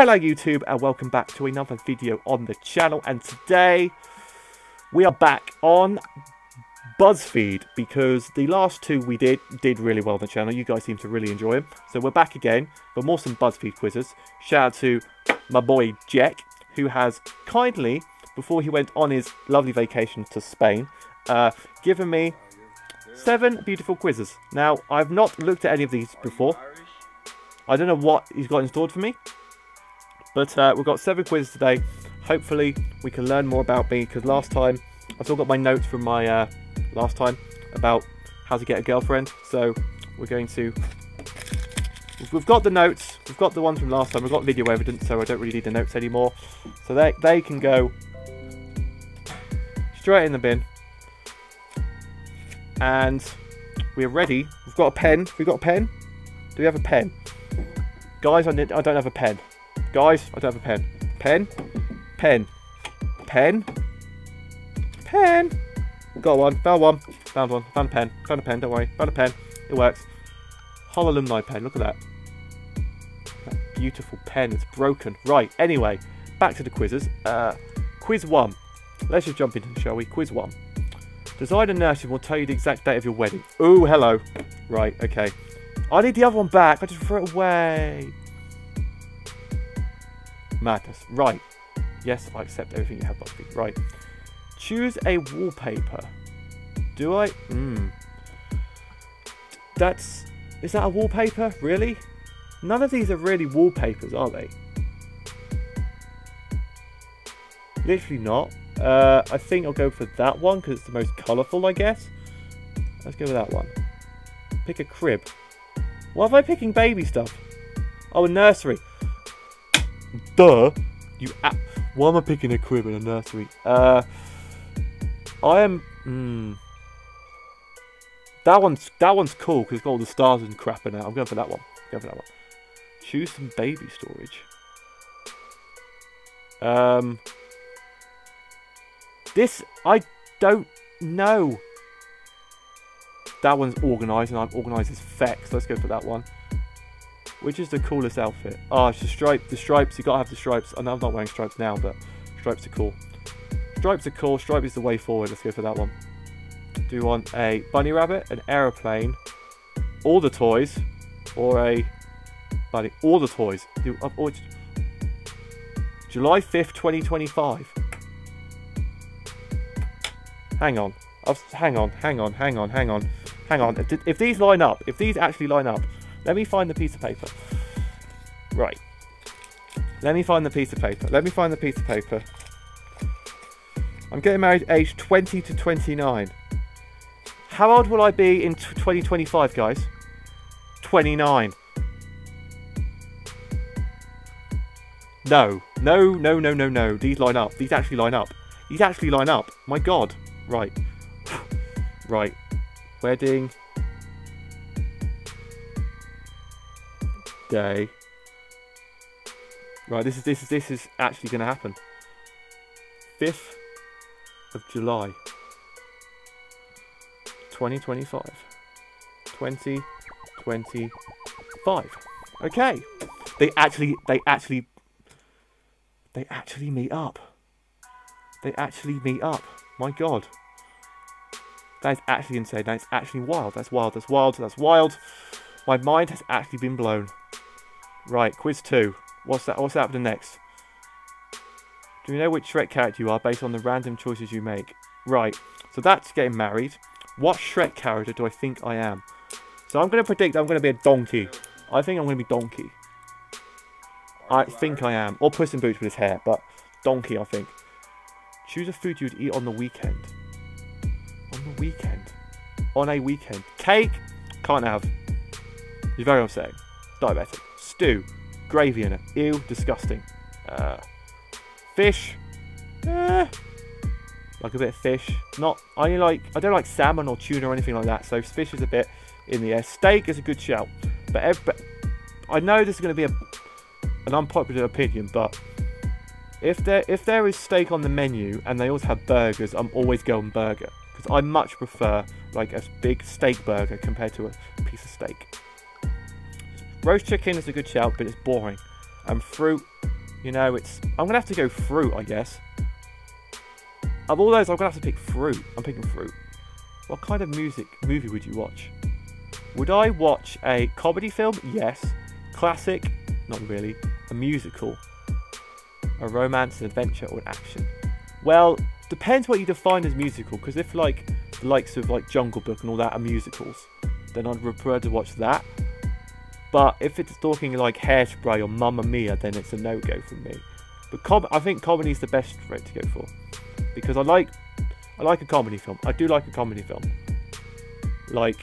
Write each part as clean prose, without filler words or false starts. Hello YouTube and welcome back to another video on the channel, and today we are back on BuzzFeed because the last two we did really well on the channel. You guys seem to really enjoy them, so we're back again for more some BuzzFeed quizzes. Shout out to my boy Jack, who has kindly, before he went on his lovely vacation to Spain, given me 7 beautiful quizzes. Now I've not looked at any of these before. I don't know what he's got in store for me. But we've got 7 quizzes today. Hopefully we can learn more about me, because last time I still got my notes from my last time about how to get a girlfriend. So we're going to, we've got the notes, we've got the ones from last time, we've got video evidence, so I don't really need the notes anymore. So they can go straight in the bin. And we're ready. We've got a pen. Have we got a pen? Do we have a pen? Guys, I don't have a pen. Guys, I don't have a pen. Pen? Pen. Pen? Pen! Got one. Found one. Found one. Found a pen. Found a pen. Don't worry. Found a pen. It works. Whole alumni pen. Look at that. That beautiful pen. It's broken. Right. Anyway, back to the quizzes. Quiz 1. Let's just jump into it, shall we? Quiz 1. Designer nurses will tell you the exact date of your wedding. Ooh, hello. Right. Okay. I need the other one back. I just threw it away. Madness. Right. Yes, I accept everything you have, BuzzFeed. Right. Choose a wallpaper. Do I? That's... Is that a wallpaper? Really? None of these are really wallpapers, are they? Literally not. I think I'll go for that one, because it's the most colourful, I guess. Let's go with that one. Pick a crib. Why am I picking baby stuff? Oh, a nursery. Duh. Why am I picking a crib in a nursery? I am... That one's cool because it's got all the stars and crap in it. I'm going for that one. Go for that one. Choose some baby storage. This... I don't know. That one's organised, and I'm organised as fex. Let's go for that one. Which is the coolest outfit? Oh, it's the stripes, you gotta have the stripes. I know I'm not wearing stripes now, but stripes are cool. Stripes are cool, stripe is the way forward. Let's go for that one. Do you want a bunny rabbit, an aeroplane, all the toys, or a bunny, all the toys? July 5th, 2025. Hang on, hang on. If these line up, if these actually line up, let me find the piece of paper. Right. Let me find the piece of paper. Let me find the piece of paper. I'm getting married age 20 to 29. How old will I be in 2025, guys? 29. No. No, no, no, no, no. These line up. These actually line up. These actually line up. My God. Right. Right. Wedding. Day. Right, this is actually going to happen. 5th of July 2025. 2025. Okay. They actually meet up. They actually meet up. My God. That is actually insane. That's actually wild. That's wild. That's wild. That's wild. My mind has actually been blown. Right, quiz 2. What's that? What's happening next? Do you know which Shrek character you are based on the random choices you make? Right, so that's getting married. What Shrek character do I think I am? So I'm going to predict I'm going to be a donkey. I think I'm going to be donkey. I think I am. Or Puss in Boots with his hair, but donkey, I think. Choose a food you'd eat on the weekend. On the weekend? On a weekend. Cake? Can't have. You're very upsetting. Diabetic. Stew, gravy in it. Ew, disgusting. Fish, like a bit of fish. Not, I don't like salmon or tuna or anything like that. So fish is a bit in the air. Steak is a good shout, but I know this is going to be an unpopular opinion. But if there is steak on the menu and they also have burgers, I'm always going burger because I much prefer like a big steak burger compared to a piece of steak. Roast chicken is a good shout, but it's boring. And fruit, You know, it's... I'm going to have to go fruit, I guess. Of all those, I'm going to have to pick fruit. I'm picking fruit. What kind of movie would you watch? Would I watch a comedy film? Yes. Classic? Not really. A musical? A romance, an adventure, or an action? Well, depends what you define as musical, because if, like, the likes of, like, Jungle Book and all that are musicals, then I'd prefer to watch that. But if it's talking, like, Hairspray or Mamma Mia, then it's a no-go for me. But I think comedy is the best for it to go for, because I like a comedy film. I do like a comedy film. Like,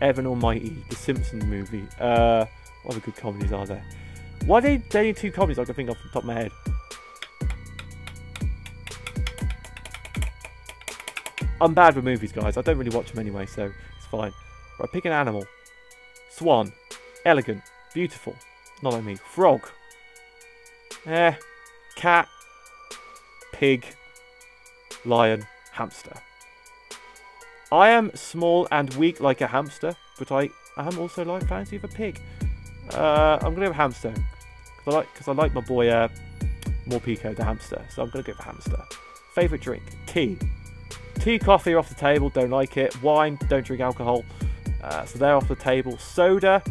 Evan Almighty, The Simpsons movie. What other good comedies are there? Why are there only two comedies I can think of off the top of my head? I'm bad with movies, guys. I don't really watch them anyway, so it's fine. Right, pick an animal. Swan. Elegant. Beautiful. Not like me. Frog. Cat. Pig. Lion. Hamster. I am small and weak like a hamster, but I am also like fancy of a pig. I'm going to go with hamster. Because I like my boy Morpico the hamster, so I'm going to go for hamster. Favourite drink? Tea. Tea, coffee are off the table, don't like it. Wine, don't drink alcohol, so they're off the table. Soda,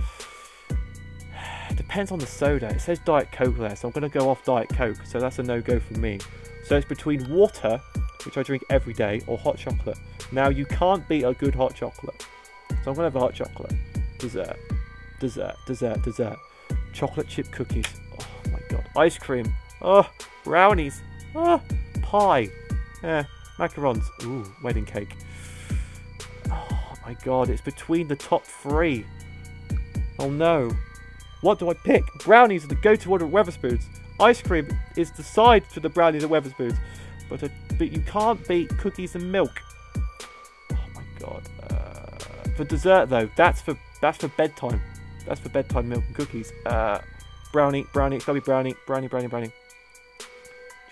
depends on the soda. It says Diet Coke there, so I'm going to go off Diet Coke, so that's a no-go for me. So it's between water, which I drink every day, or hot chocolate. Now, you can't beat a good hot chocolate, so I'm going to have a hot chocolate. Dessert, dessert, dessert, dessert. Chocolate chip cookies, oh my god. Ice cream, oh, brownies, oh, pie, macarons. Ooh, wedding cake. Oh my god, it's between the top three. Oh no. What do I pick? Brownies are the go-to order at Weatherspoons. Ice cream is the side to the brownies at Weatherspoons. But you can't beat cookies and milk. Oh my god. For dessert though, that's for bedtime. That's for bedtime milk and cookies. Brownie, it's gotta be brownie.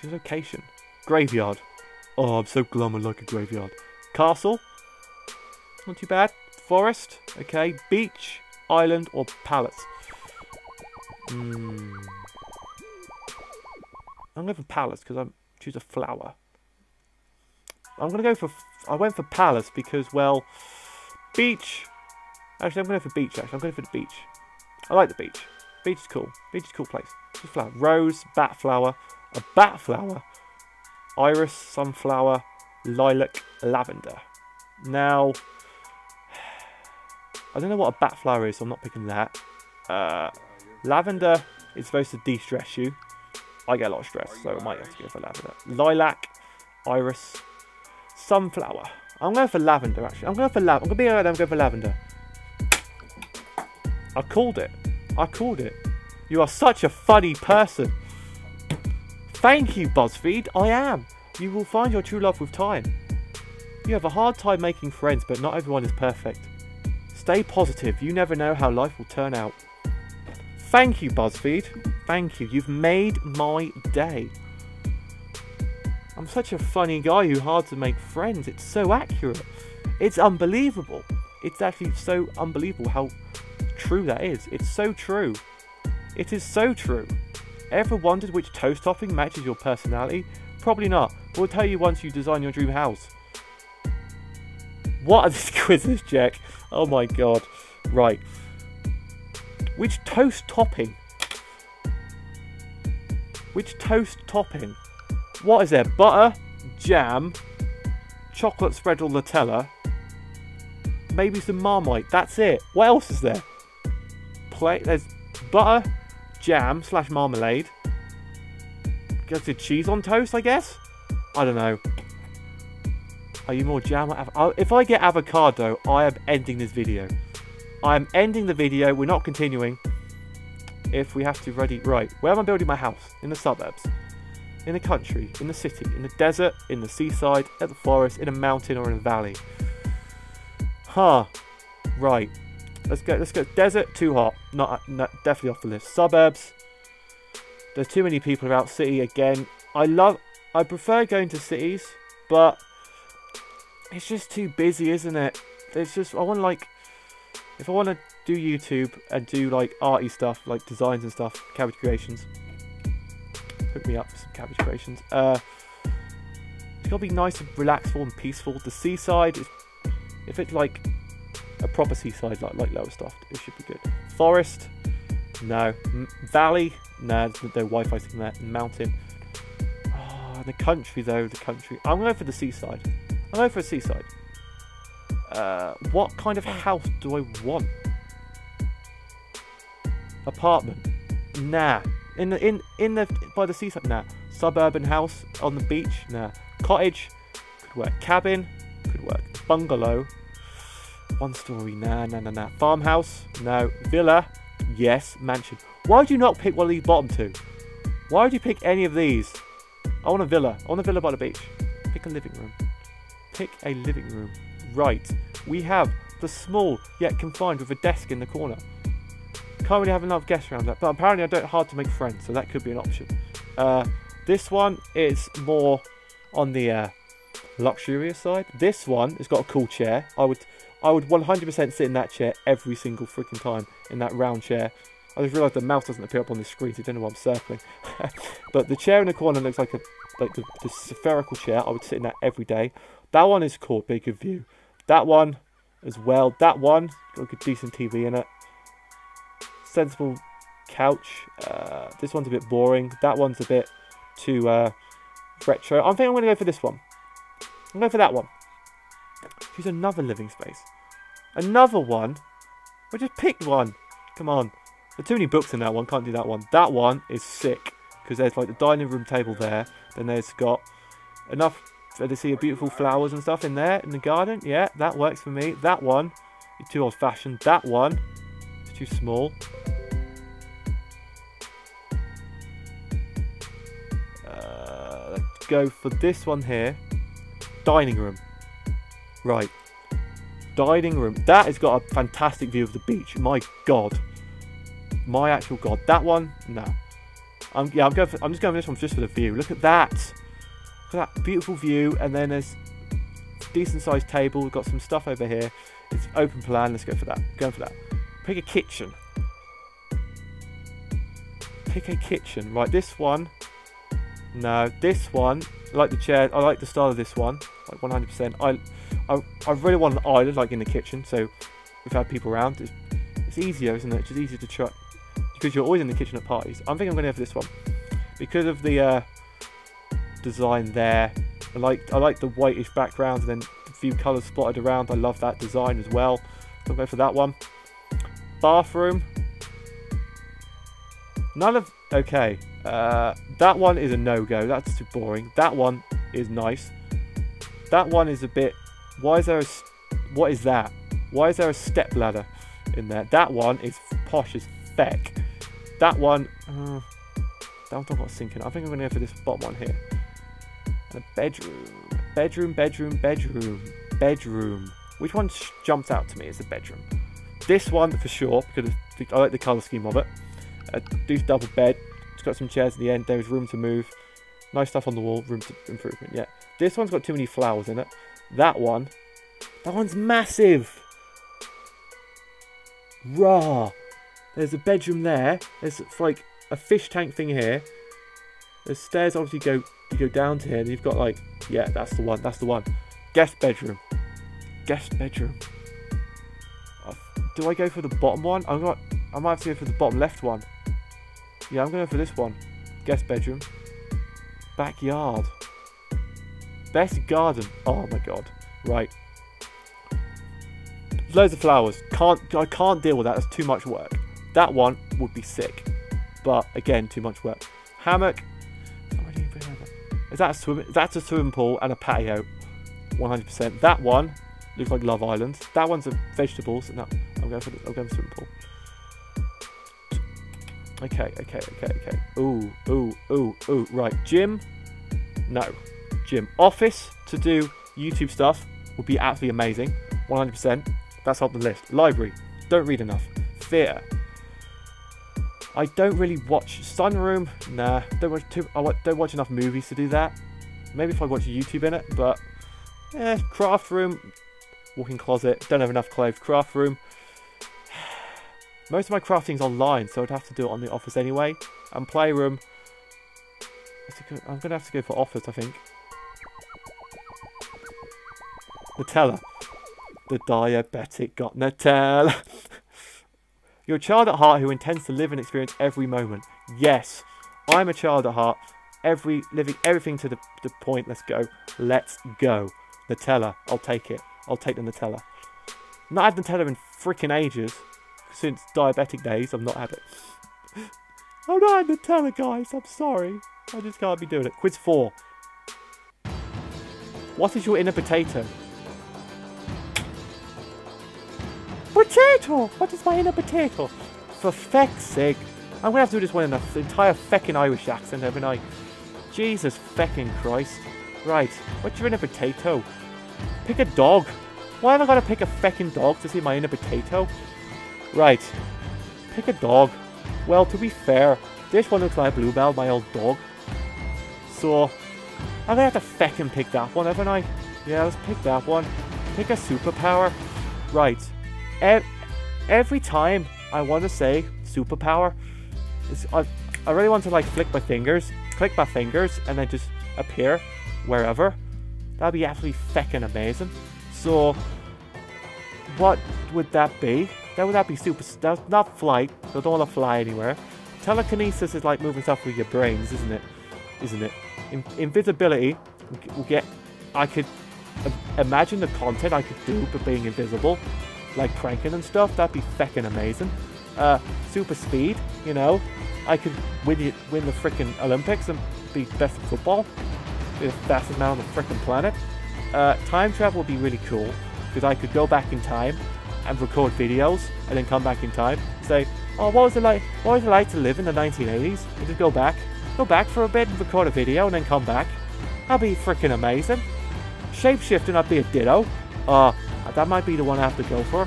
Choose location. Graveyard. Oh, I'm so glum, I like a graveyard. Castle? Not too bad. Forest? Okay. Beach, island, or palace? I'm going for palace because I choose a flower. I'm going to go for... I went for palace because, well... Beach! Actually, I'm going to go for beach, actually. I'm going for the beach. I like the beach. Beach is cool. Beach is a cool place. Just flower. Rose, bat flower. A bat flower? Iris, sunflower, lilac, lavender. Now, I don't know what a bat flower is, so I'm not picking that. Lavender is supposed to de-stress you. I get a lot of stress, so I might have to go for lavender. Lilac, iris, sunflower. I'm going for lavender, actually. I'm going for lavender. I called it. I called it. You are such a funny person. Thank you, BuzzFeed, I am. You will find your true love with time. You have a hard time making friends, but not everyone is perfect. Stay positive, you never know how life will turn out. Thank you, BuzzFeed. Thank you, you've made my day. I'm such a funny guy who's hard to make friends. It's so accurate. It's unbelievable. It's actually so unbelievable how true that is. It's so true. It is so true. Ever wondered which toast topping matches your personality? Probably not. We'll tell you once you design your dream house. What are these quizzes, Jack? Oh my god. Right. Which toast topping? Which toast topping? What is there? Butter? Jam? Chocolate spread or Nutella? Maybe some Marmite. That's it. What else is there? There's butter, jam / marmalade. Got the cheese on toast, I guess. I don't know. Are you more jam or avocado? If I get avocado, I am ending this video. I am ending the video. We're not continuing. If we have to ready, right? Where am I building my house? In the suburbs, in the country, in the city, in the desert, in the seaside, at the forest, in a mountain, or in a valley? Huh? Right. Let's go. Let's go. Desert, too hot. Not definitely off the list. Suburbs. There's too many people about. City again. I prefer going to cities, but it's just too busy, isn't it? It's just. I want to like. If I want to do YouTube and do like arty stuff, like designs and stuff, cabbage creations. Hook me up for some cabbage creations. It's gotta be nice and relaxful and peaceful. The seaside is, if it's like a proper seaside, like Lowestoft, it should be good. Forest, no. Valley, no. There's no Wi-Fi thing there. Mountain. Oh, the country though, the country. I'm going for the seaside. I'm going for a seaside. What kind of house do I want? Apartment? Nah. In the by the seaside? Nah. Suburban house on the beach? Nah. Cottage? Could work. Cabin? Could work. Bungalow? One story? Nah, nah, nah, nah. Farmhouse? No. Villa? Yes. Mansion? Why would you not pick one of these bottom two? Why would you pick any of these? I want a villa. I want a villa by the beach. Pick a living room. Pick a living room. Right, we have the small yet confined with a desk in the corner. Can't really have enough guests around that, but apparently I don't hard to make friends, so that could be an option. This one is more on the luxurious side. This one has got a cool chair. I would 100% sit in that chair every single freaking time, in that round chair. I just realised the mouse doesn't appear up on the screen, so I don't know why I'm circling. But the chair in the corner looks like a the spherical chair. I would sit in that every day. That one is cool, big of view. That one as well. That one got a decent TV in it. Sensible couch. This one's a bit boring. That one's a bit too retro. I think I'm going to go for this one. I'm going for that one. Choose another living space. Another one. I just picked one. Come on. There's too many books in that one. Can't do that one. That one is sick because there's like the dining room table there. Then there's got enough. So they see beautiful flowers and stuff in there, in the garden. Yeah, that works for me. That one is too old-fashioned. That one is too small. Let's go for this one here. Dining room. Right. Dining room. That has got a fantastic view of the beach. My God. My actual God. That one, no. I'm just going for this one just for the view. Look at that. That beautiful view, and then there's a decent sized table. We've got some stuff over here. It's open plan. Let's go for that. Go for that. Pick a kitchen. Pick a kitchen. Right, this one. No, this one. I like the chair. I like the style of this one. Like 100%. I really want an island, like in the kitchen. So we've had people around. It's easier, isn't it? It's just easier to try because you're always in the kitchen at parties. I think I'm going to go for this one because of the. Design there. I like the whitish background and then a few colours spotted around. I love that design as well. I'll go for that one. Bathroom. None of okay. That one is a no-go. That's too boring. That one is nice. That one is a bit. Why is there a what is that? Why is there a step ladder in there? That one is posh as feck. That one. That one's not sinking. I think I'm gonna go for this bottom one here. A bedroom. Bedroom. Which one jumps out to me is the bedroom. This one for sure, because I like the colour scheme of it. A deuce double bed. It's got some chairs at the end. There's room to move. Nice stuff on the wall. Room to improvement. Yeah. This one's got too many flowers in it. That one. That one's massive. Raw. There's a bedroom there. There's like a fish tank thing here. The stairs obviously go. You go down to here and you've got like, yeah, that's the one, that's the one. Guest bedroom. Guest bedroom. Do I go for the bottom one? I might have to go for the bottom left one. Yeah, I'm going for this one. Guest bedroom. Backyard. Best garden. Oh my God. Right. Loads of flowers. I can't deal with that. That's too much work. That one would be sick. But again, too much work. Hammock. Is that a swim? That's a swimming pool and a patio, 100%. That one looks like Love Island. That one's a vegetables, and that I'm going for swimming pool. Okay. Ooh. Right, gym. No, gym. Office to do YouTube stuff would be absolutely amazing, 100%. That's up the list. Library. Don't read enough. Theatre. I don't really watch sunroom. Nah, don't watch enough movies to do that. Maybe if I watch YouTube in it, but craft room, walk-in closet. Don't have enough clothes. Craft room, Most of my crafting's online, so I'd have to do it on the office anyway. And playroom. I'm going to have to go for office, I think. Nutella. The diabetic got Nutella. You're a child at heart who intends to live and experience every moment. Yes, I'm a child at heart. Living everything to the point. Let's go. Let's go. Nutella. I'll take it. I'll take the Nutella. Not had Nutella in freaking ages. Since diabetic days, I've not had it. I'm not had Nutella, guys. I'm sorry. I just can't be doing it. Quiz 4. What is your inner potato? Potato! What is my inner potato? For feck's sake. I'm going to have to do this one in an entire feckin' Irish accent, haven't I? Jesus feckin' Christ. Right. What's your inner potato? Pick a dog. Why am I going to pick a feckin' dog to see my inner potato? Right. Pick a dog. Well, to be fair, this one looks like Bluebell, my old dog. So, I'm going to have to feckin' pick that one, haven't I? Yeah, let's pick that one. Pick a superpower. Right. Every time I want to say superpower, I really want to like click my fingers, and then just appear wherever. That'd be absolutely feckin' amazing. So, what would that be? That would be super. That's not flight. I don't want to fly anywhere. Telekinesis is like moving stuff with your brains, isn't it? Invisibility. I could imagine the content I could do, but being invisible. Like pranking and stuff, that'd be feckin' amazing. Super speed, you know, I could win the frickin' Olympics and be best at football, be the fastest man on the frickin' planet. Time travel would be really cool, because I could go back in time and record videos, and then come back in time, and say, oh, what was it like to live in the 1980s? And just go back for a bit and record a video, and then come back. That'd be frickin' amazing. Shapeshifting, I'd be a ditto. That might be the one I have to go for.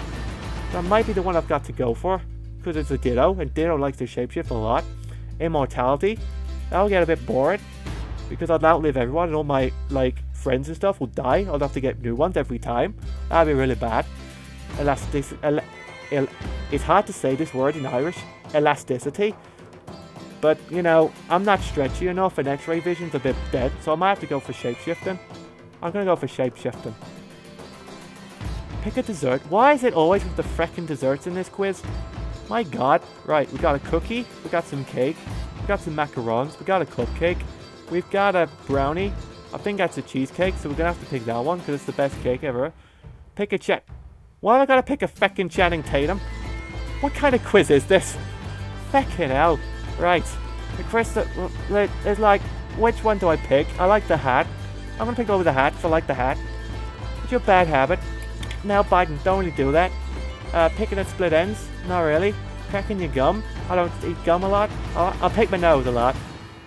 That might be the one I've got to go for. Because it's a ditto, and ditto likes to shapeshift a lot. Immortality. That'll get a bit boring. Because I'd outlive everyone, and all my, like, friends and stuff will die. I'll have to get new ones every time. That'd be really bad. It's hard to say this word in Irish. Elasticity. But, you know, I'm not stretchy enough, and x-ray vision's a bit dead. So I might have to go for shapeshifting. I'm going to go for shapeshifting. Pick a dessert. Why is it always with the freckin' desserts in this quiz? My god. Right, we got a cookie, we got some cake, we got some macarons, we got a cupcake, we've got a brownie. I think that's a cheesecake, so we're gonna have to pick that one, because it's the best cake ever. Pick a check. Why have I gotta pick a feckin' Channing Tatum? What kind of quiz is this? Feckin' hell. Right. The question is like, which one do I pick? I like the hat. I'm gonna pick over the hat, because I like the hat. It's your bad habit. Now Biden, don't really do that. Picking at split ends, not really. Cracking your gum, I don't eat gum a lot. I'll pick my nose a lot.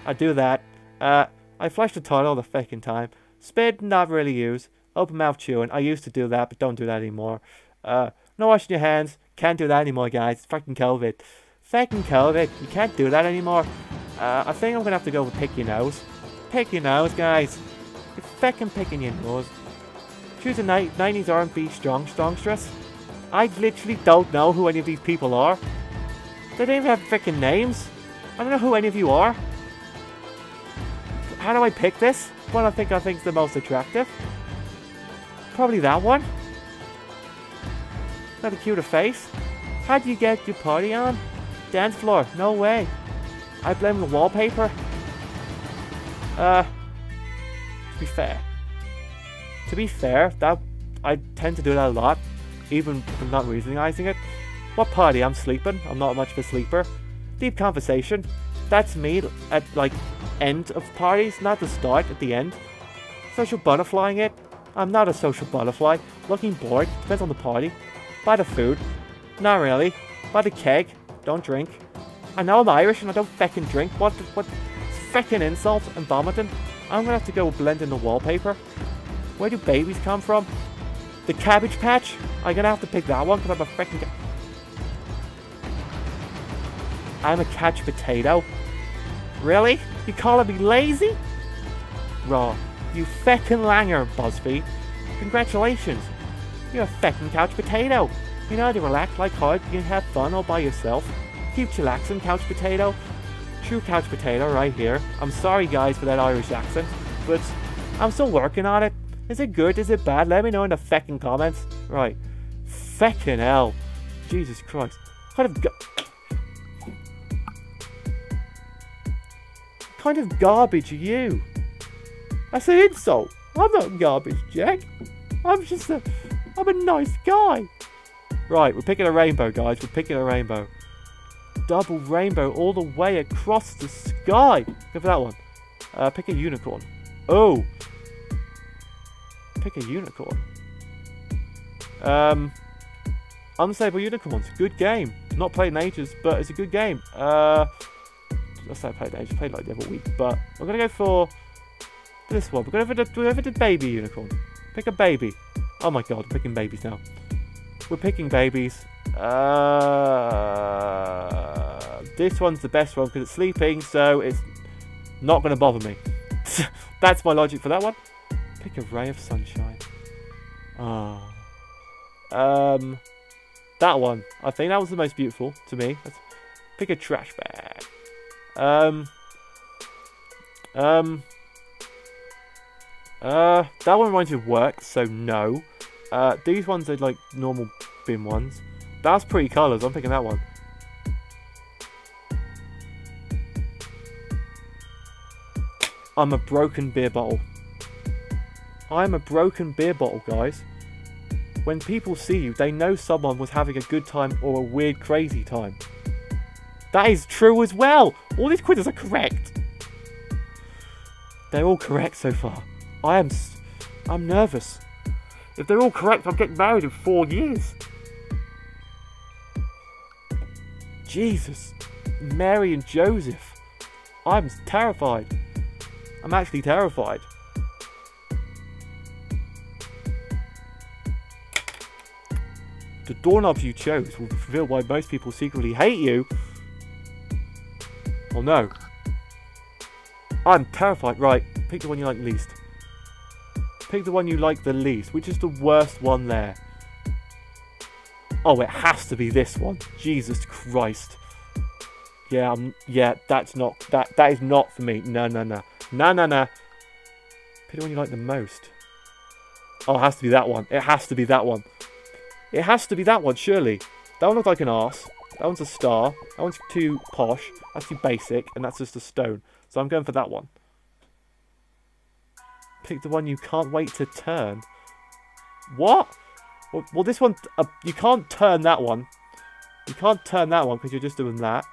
I do that. I flush the toilet all the fucking time. Spit, not really use. Open mouth chewing, I used to do that, but don't do that anymore. No washing your hands, can't do that anymore, guys. Fucking COVID. Fucking COVID, you can't do that anymore. I think I'm gonna have to go with pick your nose. Pick your nose, guys. You're fucking picking your nose. Choose a 90s R&B songstress. I literally don't know who any of these people are. They don't even have freaking names. I don't know who any of you are. How do I pick this? What I think's the most attractive. Probably that one. Got a cuter face. How do you get your party on? Dance floor, no way. I blame the wallpaper. To be fair. That I tend to do that a lot, even when not realizing it. What party? I'm sleeping. I'm not much of a sleeper. Deep conversation. That's me at like end of parties, not the start. At the end. Social butterflying it. I'm not a social butterfly. Looking bored. Depends on the party. Buy the food. Not really. Buy the keg. Don't drink. I know I'm Irish and I don't feckin' drink. What? Feckin' insults and vomiting. I'm gonna have to go blend in the wallpaper. Where do babies come from? The Cabbage Patch? I'm gonna have to pick that one because I'm a freaking. I'm a catch potato. Really? You calling me lazy? Raw. You feckin' langer, BuzzFeed. Congratulations. You're a feckin' couch potato. You can either relax like hard, you can have fun all by yourself. Keep chillaxing, couch potato. True couch potato right here. I'm sorry guys for that Irish accent, but I'm still working on it. Is it good? Is it bad? Let me know in the feckin' comments. Right. Feckin' hell. Jesus Christ. What kind of garbage are you? That's an insult. I'm not garbage, Jack. I'm a nice guy. Right, we're picking a rainbow, guys. We're picking a rainbow. Double rainbow all the way across the sky. Go for that one. Pick a unicorn. Oh. Pick a unicorn. Unstable unicorns. Good game. Not played in ages, but it's a good game. I say I played in ages. Played like the other week, but we're gonna go for this one. We're going for the baby unicorn. Pick a baby. Oh my god, we're picking babies now. We're picking babies. This one's the best one because it's sleeping, so it's not gonna bother me. That's my logic for that one. Pick a ray of sunshine. Ah. That one. I think that was the most beautiful to me. Pick a trash bag. That one reminds me of work, so no. These ones are like normal bin ones. That's pretty colours. I'm picking that one. I'm a broken beer bottle. I'm a broken beer bottle, guys. When people see you, they know someone was having a good time or a weird, crazy time. That is true as well. All these quizzes are correct. They're all correct so far. I'm nervous. If they're all correct, I'm getting married in 4 years. Jesus. Mary and Joseph. I'm terrified. I'm actually terrified. The doorknobs you chose will reveal why most people secretly hate you. Oh no. I'm terrified. Right, pick the one you like least. Pick the one you like the least, which is the worst one there. Oh, it has to be this one. Jesus Christ. Yeah, that's not that is not for me. No. Pick the one you like the most. Oh, it has to be that one. It has to be that one. It has to be that one, surely. That one looks like an arse. That one's a star. That one's too posh. That's too basic. And that's just a stone. So I'm going for that one. Pick the one you can't wait to turn. What? Well, this one... you can't turn that one. You can't turn that one because you're just doing that.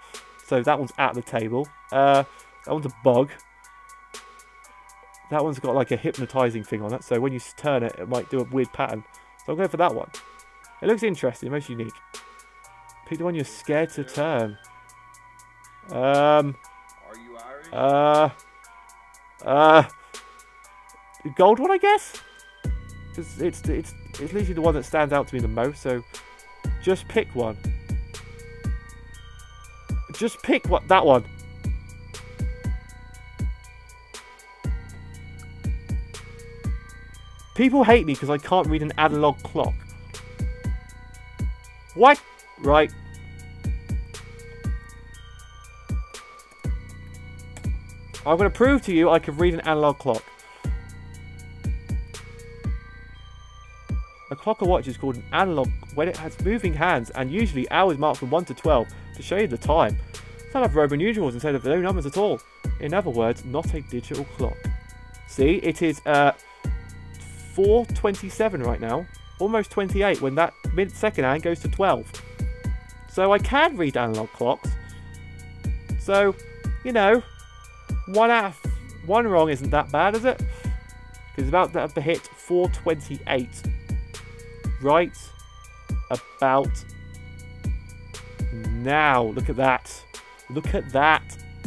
So that one's at the table. That one's a bug. That one's got like a hypnotising thing on it. So when you turn it, it might do a weird pattern. So I'm going for that one. It looks interesting, most unique. Pick the one you're scared to turn. Are you Irish? The gold one, I guess? Because it's literally the one that stands out to me the most, so just pick one. Just pick what that one. People hate me because I can't read an analog clock. What? Right. I'm going to prove to you I can read an analog clock. A clock or watch is called an analog when it has moving hands and usually hours marked from 1 to 12 to show you the time. Some have Roman numerals instead of no numbers at all. In other words, not a digital clock. See, it is 4:27 right now. Almost 28 when that mid-second hand goes to 12. So I can read analog clocks. So, you know, one wrong isn't that bad, is it? Because it's about to hit 4:28. Right about now. Look at that. Look at that.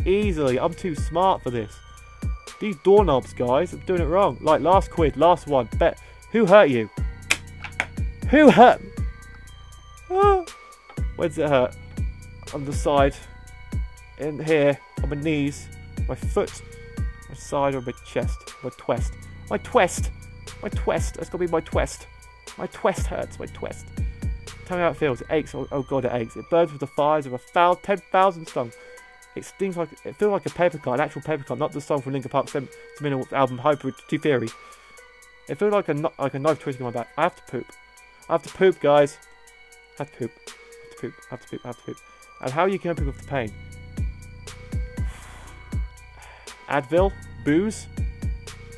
Easily. I'm too smart for this. These doorknobs, guys, I'm doing it wrong. Like last quid, last one. Bet who hurt you? Who hurt? Oh. Where does it hurt? On the side. In here. On my knees. My foot. My side or my chest. My twist. My twist. My twist. That's got to be my twist. My twist hurts. My twist. Tell me how it feels. It aches. Oh god, it aches. It burns with the fires of 10,000 songs. It stings like it feels like a paper cut, an actual paper cut, not the song from Linkin Park's seminal album Hybrid Theory. It feels like a knife twisting my back. I have to poop. I have to poop, guys. I have to poop. I have to poop. I have to poop. I have to poop. And how are you coping with the pain? Advil, booze,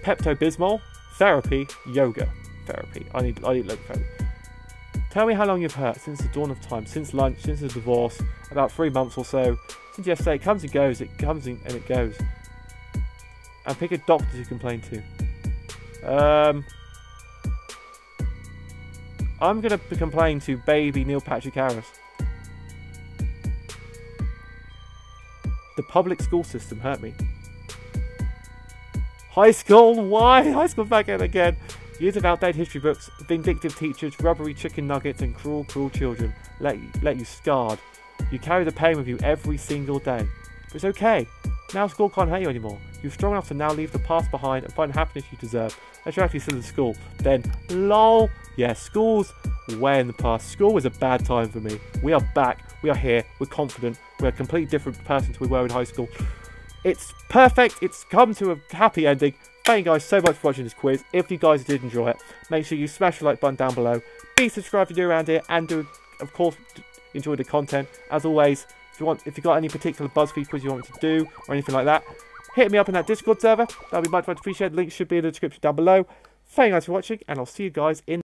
Pepto-Bismol, therapy, yoga, therapy. I need local therapy. Tell me how long you've hurt since the dawn of time, since lunch, since the divorce, about 3 months or so. Since yesterday, it comes and goes, it comes and it goes. And pick a doctor to complain to. I'm gonna complain to baby Neil Patrick Harris. The public school system hurt me. High school, why? High school back in again. Years of outdated history books, vindictive teachers, rubbery chicken nuggets, and cruel, cruel children let you scarred. You carry the pain with you every single day. But it's okay. Now school can't hurt you anymore. You're strong enough to now leave the past behind and find the happiness you deserve. Unless you're actually still in school. Then, lol. Yeah, school's way in the past. School was a bad time for me. We are back. We are here. We're confident. We're a completely different person to we were in high school. It's perfect. It's come to a happy ending. Thank you guys so much for watching this quiz. If you guys did enjoy it, make sure you smash the like button down below. Be subscribed if you're new around here, and do, of course, enjoy the content. As always, if you got any particular BuzzFeed quiz you want me to do or anything like that, hit me up in that Discord server. That'd be much appreciated. Links should be in the description down below. Thank you guys for watching, and I'll see you guys in.